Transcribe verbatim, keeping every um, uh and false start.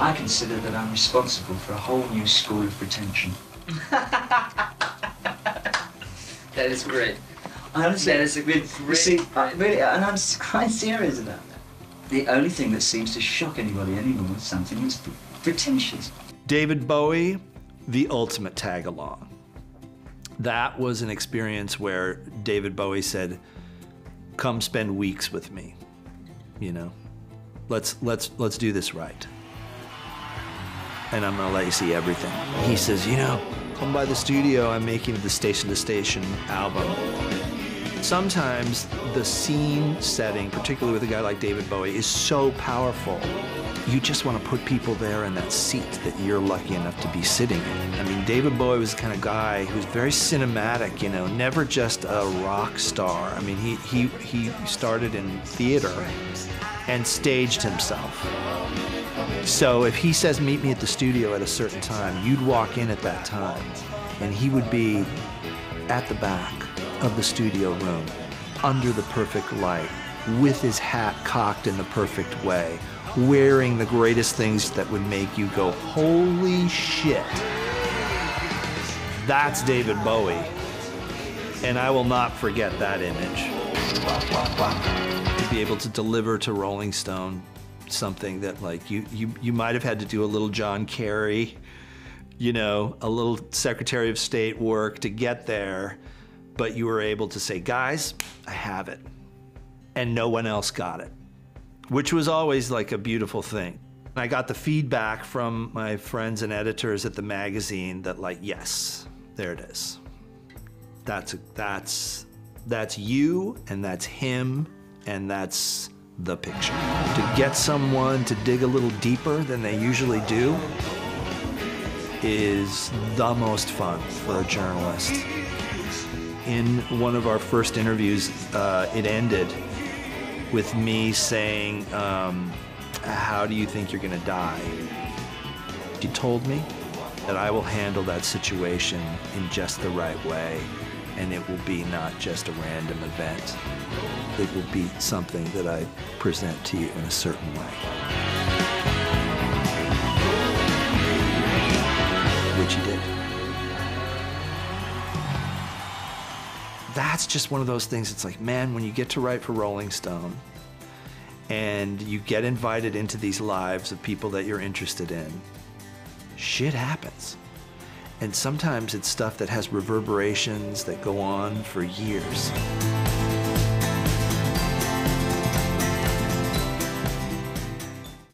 I consider that I'm responsible for a whole new school of pretension. That is great. I understand it's a good, great. See, I, really, and I'm quite serious about that. The only thing that seems to shock anybody anymore is something that's pre pretentious. David Bowie, the ultimate tag along. That was an experience where David Bowie said, "Come spend weeks with me, you know. Let's let's let's do this right. And I'm gonna let you see everything." He says, "You know, come by the studio. I'm making the Station to Station album." Sometimes the scene setting, particularly with a guy like David Bowie, is so powerful. You just want to put people there in that seat that you're lucky enough to be sitting in. I mean, David Bowie was the kind of guy who was very cinematic, you know, never just a rock star. I mean, he, he, he started in theater and staged himself. So if he says, "Meet me at the studio at a certain time," you'd walk in at that time, and he would be at the back of the studio room, under the perfect light, with his hat cocked in the perfect way, wearing the greatest things that would make you go, "Holy shit." That's David Bowie. And I will not forget that image. To be able to deliver to Rolling Stone something that, like, you, you, you might have had to do a little John Kerry, you know, a little Secretary of State work to get there. But you were able to say, "Guys, I have it." And no one else got it, which was always like a beautiful thing. I got the feedback from my friends and editors at the magazine that, like, "Yes, there it is. That's, that's, that's you, and that's him, and that's the picture." To get someone to dig a little deeper than they usually do is the most fun for a journalist. In one of our first interviews, uh, it ended with me saying, um, "How do you think you're gonna die?" She told me that I will handle that situation in just the right way, and it will be not just a random event. It will be something that I present to you in a certain way. Which he did. That's just one of those things. It's like, man, when you get to write for Rolling Stone and you get invited into these lives of people that you're interested in, shit happens. And sometimes it's stuff that has reverberations that go on for years.